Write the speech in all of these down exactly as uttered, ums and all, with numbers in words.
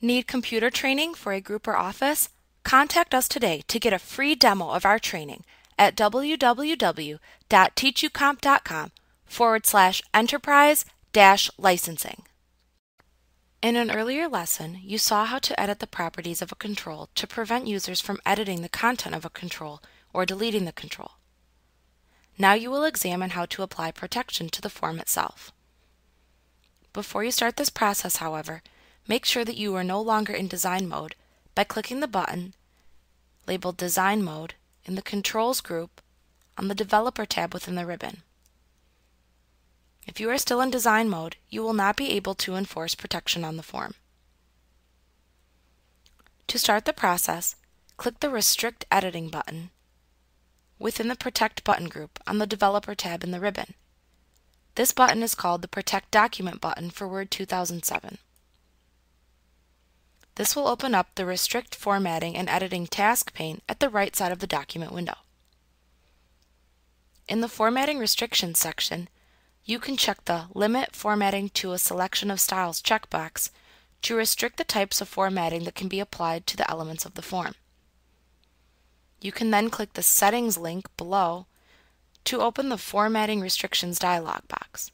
Need computer training for a group or office? Contact us today to get a free demo of our training at www.teachucomp.com forward slash enterprise dash licensing. In an earlier lesson, you saw how to edit the properties of a control to prevent users from editing the content of a control or deleting the control. Now you will examine how to apply protection to the form itself. Before you start this process, however, make sure that you are no longer in design mode by clicking the button labeled Design Mode in the Controls group on the Developer tab within the ribbon. If you are still in design mode, you will not be able to enforce protection on the form. To start the process, click the Restrict Editing button within the Protect Button group on the Developer tab in the ribbon. This button is called the Protect Document button for Word two thousand seven. This will open up the Restrict Formatting and Editing task pane at the right side of the document window. In the Formatting Restrictions section, you can check the Limit Formatting to a Selection of Styles checkbox to restrict the types of formatting that can be applied to the elements of the form. You can then click the Settings link below to open the Formatting Restrictions dialog box.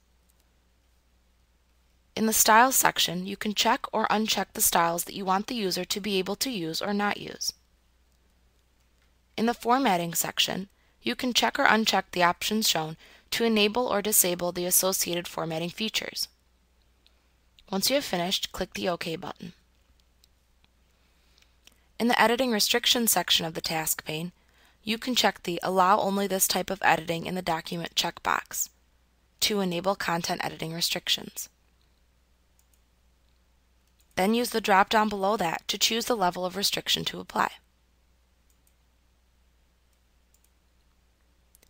In the Styles section, you can check or uncheck the styles that you want the user to be able to use or not use. In the Formatting section, you can check or uncheck the options shown to enable or disable the associated formatting features. Once you have finished, click the OK button. In the Editing Restrictions section of the task pane, you can check the Allow Only This Type of Editing in the Document checkbox to enable content editing restrictions. Then use the drop-down below that to choose the level of restriction to apply.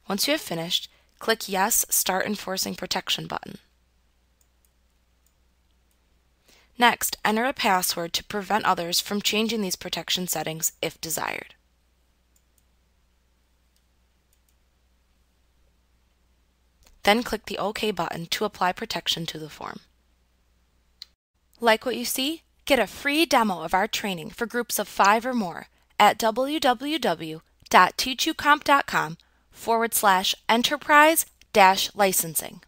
Once you have finished, click Yes, Start Enforcing Protection button. Next, enter a password to prevent others from changing these protection settings if desired. Then click the OK button to apply protection to the form. Like what you see? Get a free demo of our training for groups of five or more at www.teachucomp.com forward slash enterprise dash licensing.